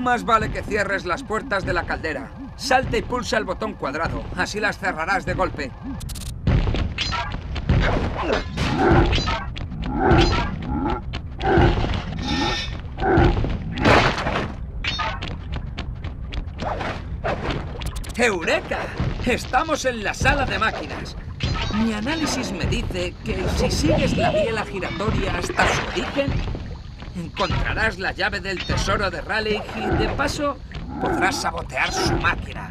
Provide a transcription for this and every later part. Más vale que cierres las puertas de la caldera. Salta y pulsa el botón cuadrado, así las cerrarás de golpe. ¡Eureka! Estamos en la sala de máquinas. Mi análisis me dice que si sigues la biela giratoria hasta su origen, encontrarás la llave del tesoro de Raleigh y, de paso, podrás sabotear su máquina.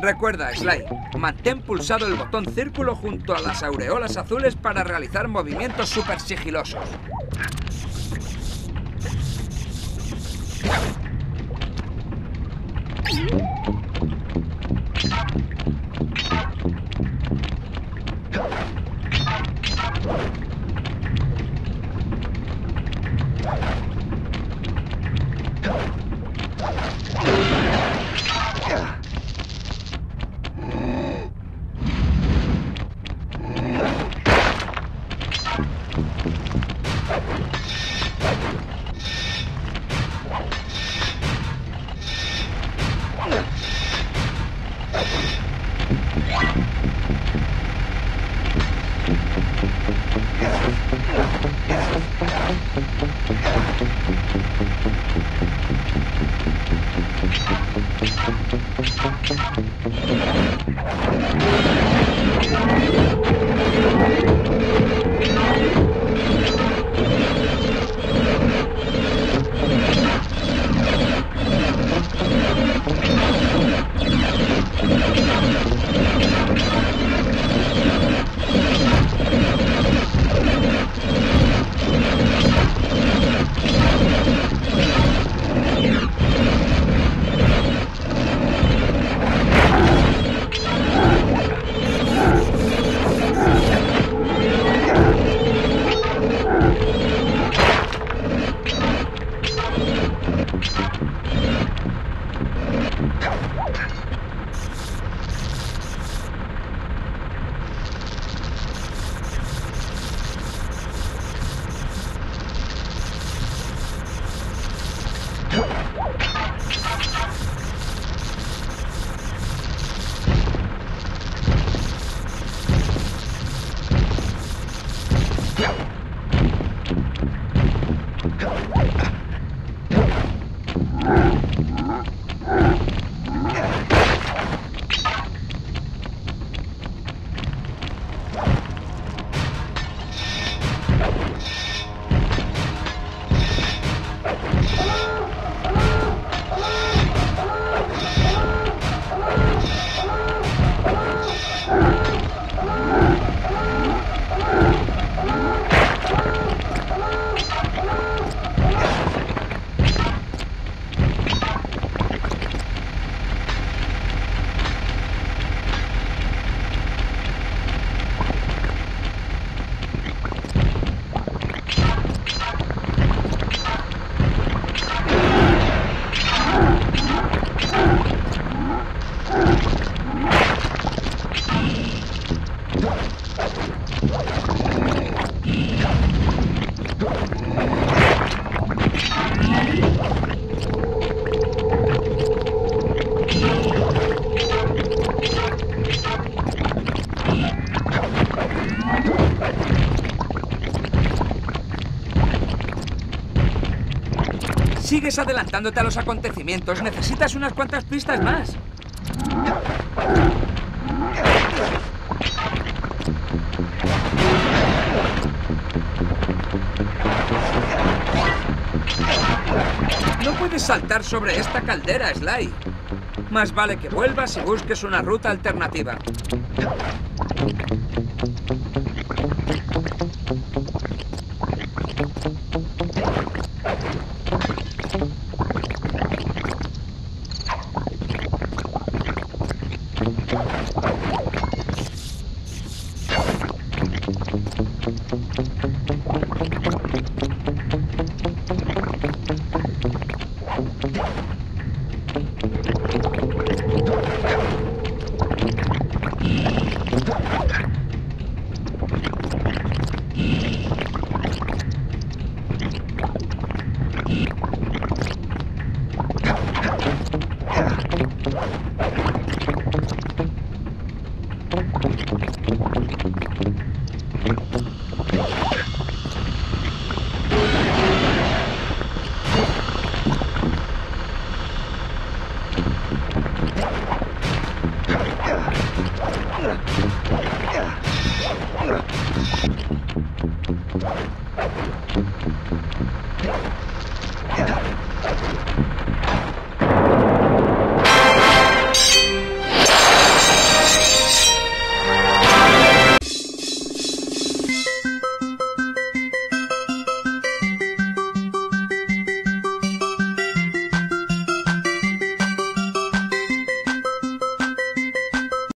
Recuerda, Sly, mantén pulsado el botón círculo junto a las aureolas azules para realizar movimientos súper sigilosos. Sigues adelantándote a los acontecimientos. Necesitas unas cuantas pistas más. No puedes saltar sobre esta caldera, Sly. Más vale que vuelvas y busques una ruta alternativa. Yeah.